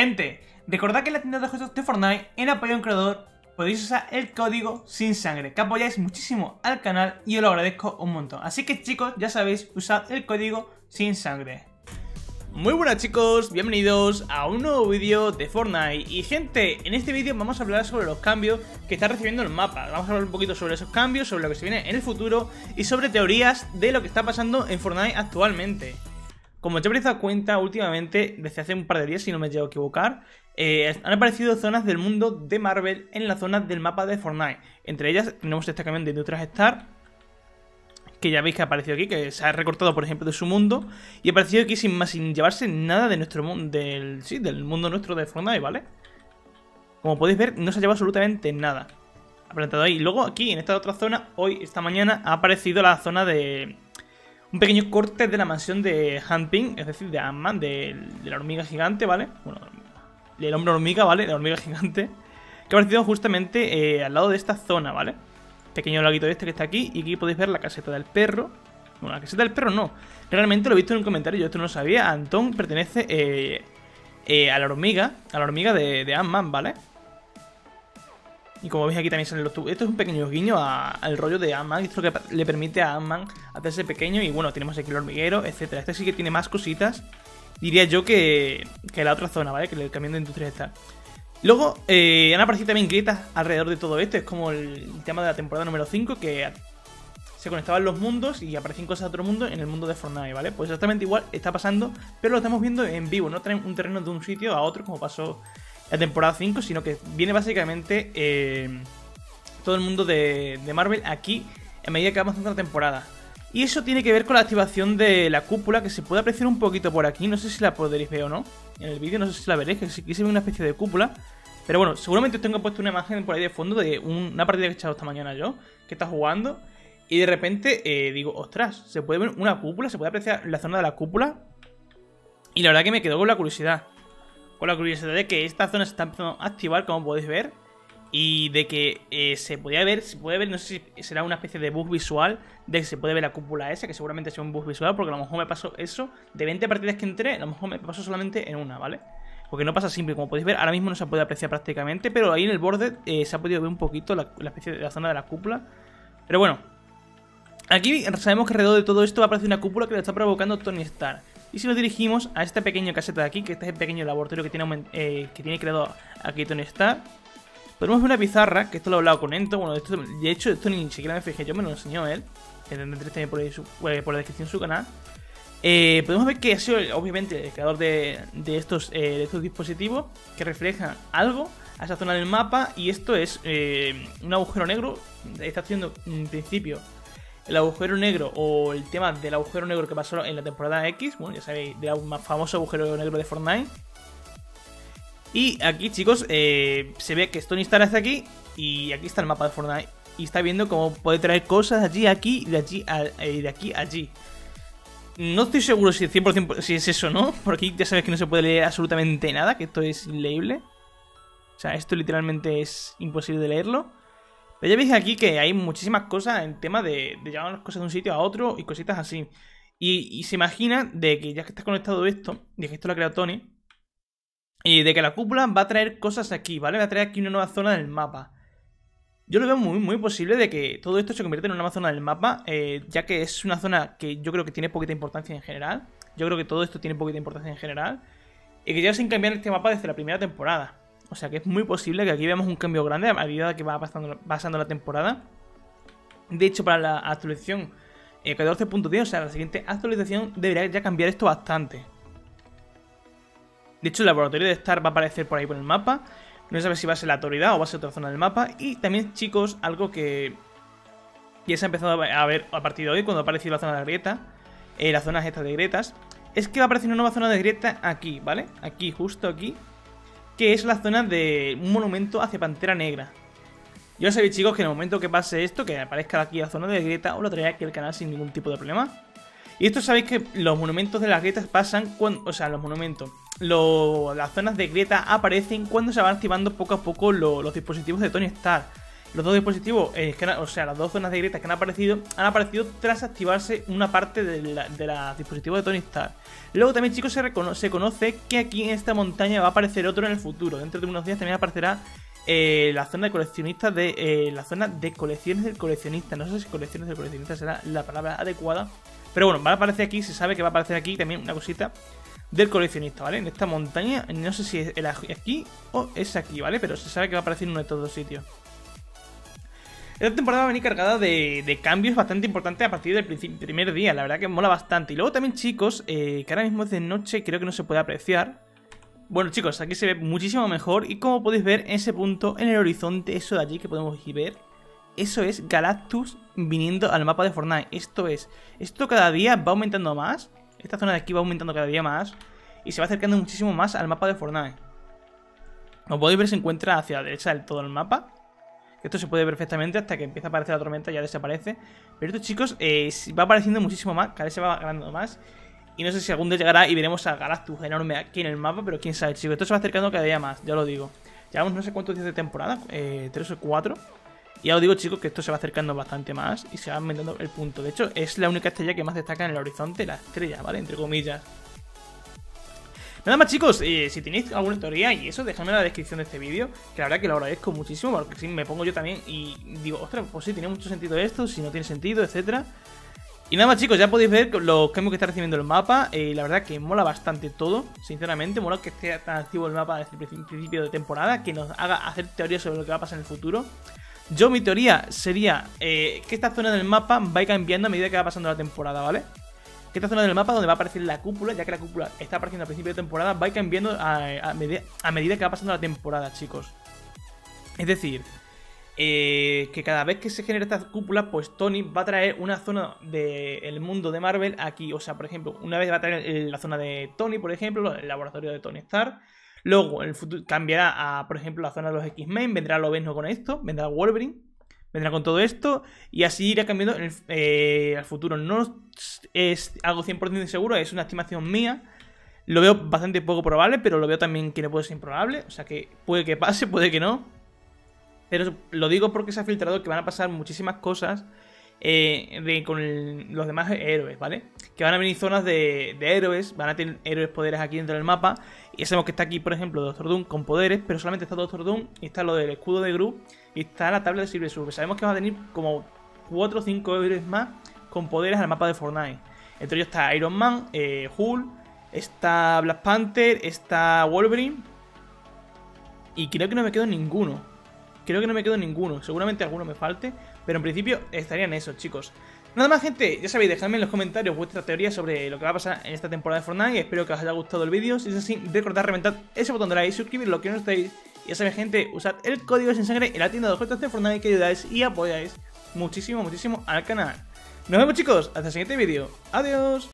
Gente, recordad que en la tienda de juegos de Fortnite, en apoyo a un creador, podéis usar el código SinSangre, que apoyáis muchísimo al canal y os lo agradezco un montón. Así que chicos, ya sabéis, usad el código SinSangre. Muy buenas chicos, bienvenidos a un nuevo vídeo de Fortnite. Y gente, en este vídeo vamos a hablar sobre los cambios que está recibiendo el mapa. Vamos a hablar un poquito sobre esos cambios, sobre lo que se viene en el futuro y sobre teorías de lo que está pasando en Fortnite actualmente. Como te habréis dado cuenta, últimamente, desde hace un par de días, si no me llego a equivocar, han aparecido zonas del mundo de Marvel en las zonas del mapa de Fortnite. Entre ellas tenemos este camión de Industrias Trask, que ya veis que ha aparecido aquí, que se ha recortado, por ejemplo, de su mundo, y ha aparecido aquí sin llevarse nada de nuestro mundo, del mundo nuestro de Fortnite, ¿vale? Como podéis ver, no se ha llevado absolutamente nada. Ha plantado ahí. Y luego aquí, en esta otra zona, hoy, esta mañana, ha aparecido la zona de... un pequeño corte de la mansión de Ant-Man, es decir, de Ant-Man, de la hormiga gigante, ¿vale? Bueno, el hombre hormiga, ¿vale? La hormiga gigante, que ha aparecido justamente al lado de esta zona, ¿vale? Pequeño laguito este que está aquí, y aquí podéis ver la caseta del perro. Bueno, la caseta del perro no. Realmente lo he visto en un comentario, yo esto no lo sabía. Antón pertenece a la hormiga de Ant-Man, ¿vale? Y como veis aquí también salen los tubos. Esto es un pequeño guiño al rollo de Ant-Man. Esto es lo que le permite a Ant-Man hacerse pequeño. Y bueno, tenemos aquí el hormiguero, etcétera. Este sí que tiene más cositas, diría yo, que la otra zona, ¿vale? Que el camión de Industrias está. Luego han aparecido también grietas alrededor de todo esto. Es como el tema de la temporada número 5, que se conectaban los mundos y aparecen cosas de otro mundo en el mundo de Fortnite, ¿vale? Pues exactamente igual está pasando, pero lo estamos viendo en vivo. No traen un terreno de un sitio a otro como pasó la temporada 5, sino que viene básicamente todo el mundo de Marvel aquí a medida que vamos avanzando la temporada. Y eso tiene que ver con la activación de la cúpula, que se puede apreciar un poquito por aquí. No sé si la podréis ver o no en el vídeo, no sé si la veréis, que aquí se ve una especie de cúpula. Pero bueno, seguramente os tengo puesto una imagen por ahí de fondo de una partida que he echado esta mañana yo, que está jugando. Y de repente digo, ostras, se puede ver una cúpula, se puede apreciar la zona de la cúpula. Y la verdad que me quedó con la curiosidad. Con la curiosidad de que esta zona se está empezando a activar, como podéis ver. Y de que se puede ver, no sé si será una especie de bug visual, de que se puede ver la cúpula esa, que seguramente sea un bug visual, porque a lo mejor me pasó eso. De 20 partidas que entré, a lo mejor me pasó solamente en una, ¿vale? Porque no pasa siempre, como podéis ver, ahora mismo no se puede apreciar prácticamente, pero ahí en el borde se ha podido ver un poquito la especie de la zona de la cúpula. Pero bueno, aquí sabemos que alrededor de todo esto va a aparecer una cúpula que la está provocando Tony Stark. Y si nos dirigimos a esta pequeña caseta de aquí, que este es el pequeño laboratorio que tiene creado aquí Tony Stark, podemos ver una pizarra, que esto lo he hablado con Ento. Bueno, de hecho esto ni siquiera me fijé, yo me lo enseñó él, que tendréis también por la descripción de su canal. Podemos ver que ha sido obviamente el creador de estos dispositivos, que reflejan algo a esa zona del mapa. Y esto es un agujero negro, está haciendo en principio el agujero negro, o el tema del agujero negro que pasó en la temporada X. Bueno, ya sabéis, del más famoso agujero negro de Fortnite. Y aquí, chicos, se ve que Tony Stark está aquí, y aquí está el mapa de Fortnite, y está viendo cómo puede traer cosas allí, aquí, y de allí, de aquí, allí. No estoy seguro si 100% si es eso o no, porque aquí ya sabéis que no se puede leer absolutamente nada, que esto es inleíble. O sea, esto literalmente es imposible de leerlo. Pero ya veis aquí que hay muchísimas cosas en tema de llevar las cosas de un sitio a otro y cositas así. Y se imagina de que ya que está conectado esto, de que esto lo ha creado Tony, y de que la cúpula va a traer cosas aquí, ¿vale? Va a traer aquí una nueva zona del mapa. Yo lo veo muy, muy posible de que todo esto se convierta en una nueva zona del mapa, ya que es una zona que yo creo que tiene poquita importancia en general. Yo creo que todo esto tiene poquita importancia en general. Y que ya sin cambiar este mapa desde la primera temporada. O sea que es muy posible que aquí veamos un cambio grande a medida que va pasando la temporada. De hecho, para la actualización 14.10, o sea, la siguiente actualización, debería ya cambiar esto bastante. De hecho, el laboratorio de Star va a aparecer por ahí por el mapa. No sabes si va a ser la autoridad o va a ser otra zona del mapa. Y también, chicos, algo que ya se ha empezado a ver a partir de hoy, cuando ha aparecido la zona de la grieta, las zonas estas de grietas, es que va a aparecer una nueva zona de grieta aquí, ¿vale? Aquí, justo aquí, que es la zona de un monumento hacia Pantera Negra. Ya sabéis, chicos, que en el momento que pase esto, que aparezca aquí la zona de grieta, os lo traeré aquí al canal sin ningún tipo de problema. Y esto sabéis que los monumentos de las grietas pasan cuando... O sea, los monumentos... las zonas de grieta aparecen cuando se van activando poco a poco los dispositivos de Tony Stark. Los dos dispositivos, las dos zonas de grietas que han aparecido tras activarse una parte de los dispositivos de Tony Stark. Luego también, chicos, se conoce que aquí en esta montaña va a aparecer otro en el futuro. Dentro de unos días también aparecerá la zona de coleccionistas de. La zona de colecciones del coleccionista. No sé si colecciones del coleccionista será la palabra adecuada. Pero bueno, va a aparecer aquí, se sabe que va a aparecer aquí también una cosita del coleccionista, ¿vale? En esta montaña, no sé si es aquí o es aquí, ¿vale? Pero se sabe que va a aparecer en uno de estos dos sitios. Esta temporada va a venir cargada de cambios bastante importantes a partir del primer día. La verdad que mola bastante. Y luego también, chicos, que ahora mismo es de noche, creo que no se puede apreciar. Bueno, chicos, aquí se ve muchísimo mejor. Y como podéis ver, en ese punto, en el horizonte, eso de allí que podemos ver, eso es Galactus viniendo al mapa de Fortnite. Esto es. Esto cada día va aumentando más. Esta zona de aquí va aumentando cada día más. Y se va acercando muchísimo más al mapa de Fortnite. Como podéis ver, se encuentra hacia la derecha del todo el mapa. Esto se puede ver perfectamente hasta que empieza a aparecer la tormenta, ya desaparece. Pero esto, chicos, va apareciendo muchísimo más. Cada vez se va agrandando más. Y no sé si algún día llegará y veremos a Galactus enorme aquí en el mapa. Pero quién sabe, chicos. Esto se va acercando cada día más, ya lo digo. Llevamos no sé cuántos días de temporada, 3 o 4. Y ya os digo, chicos, que esto se va acercando bastante más. Y se va aumentando el punto. De hecho, es la única estrella que más destaca en el horizonte. La estrella, ¿vale? Entre comillas. Nada más, chicos, si tenéis alguna teoría y eso, dejadme en la descripción de este vídeo, que la verdad que lo agradezco muchísimo, porque si me pongo yo también y digo, ostras, pues sí, tiene mucho sentido esto, si no tiene sentido, etcétera. Y nada más, chicos, ya podéis ver los cambios que está recibiendo el mapa, la verdad que mola bastante todo, sinceramente, mola que esté tan activo el mapa desde el principio de temporada, que nos haga hacer teorías sobre lo que va a pasar en el futuro. Yo, mi teoría sería que esta zona del mapa va a ir cambiando a medida que va pasando la temporada, ¿vale? Que esta zona del mapa donde va a aparecer la cúpula, ya que la cúpula está apareciendo al principio de temporada, va a ir cambiando a medida que va pasando la temporada, chicos. Es decir, que cada vez que se genera esta cúpula, pues Tony va a traer una zona del mundo de Marvel aquí. O sea, por ejemplo, una vez va a traer la zona de Tony, por ejemplo, el laboratorio de Tony Stark. Luego, en el futuro cambiará a, por ejemplo, la zona de los X-Men, vendrá Lobezno con esto, vendrá Wolverine. Vendrá con todo esto y así irá cambiando al futuro. No es algo 100% seguro, es una estimación mía. Lo veo bastante poco probable, pero lo veo también que no puede ser improbable. O sea que puede que pase, puede que no. Pero lo digo porque se ha filtrado que van a pasar muchísimas cosas con los demás héroes, ¿vale? Que van a venir zonas de héroes, van a tener héroes poderes aquí dentro del mapa. Y sabemos que está aquí, por ejemplo, Doctor Doom con poderes, pero solamente está Doctor Doom y está lo del escudo de Gru. Y está la tabla de Silver Surfer. Sabemos que va a venir como 4 o 5 héroes más con poderes al mapa de Fortnite. Entre ellos está Iron Man, Hulk, está Black Panther, está Wolverine. Y creo que no me quedo ninguno. Creo que no me quedo ninguno. Seguramente alguno me falte. Pero en principio estarían esos, chicos. Nada más, gente. Ya sabéis, dejadme en los comentarios vuestra teoría sobre lo que va a pasar en esta temporada de Fortnite. Espero que os haya gustado el vídeo. Si es así, recordad reventad ese botón de like, suscribiros lo que no estáis. Ya sabéis, gente, usad el código SinSangre en la tienda de ofertas de Fortnite, que ayudáis y apoyáis muchísimo, muchísimo al canal. Nos vemos, chicos, hasta el siguiente vídeo. Adiós.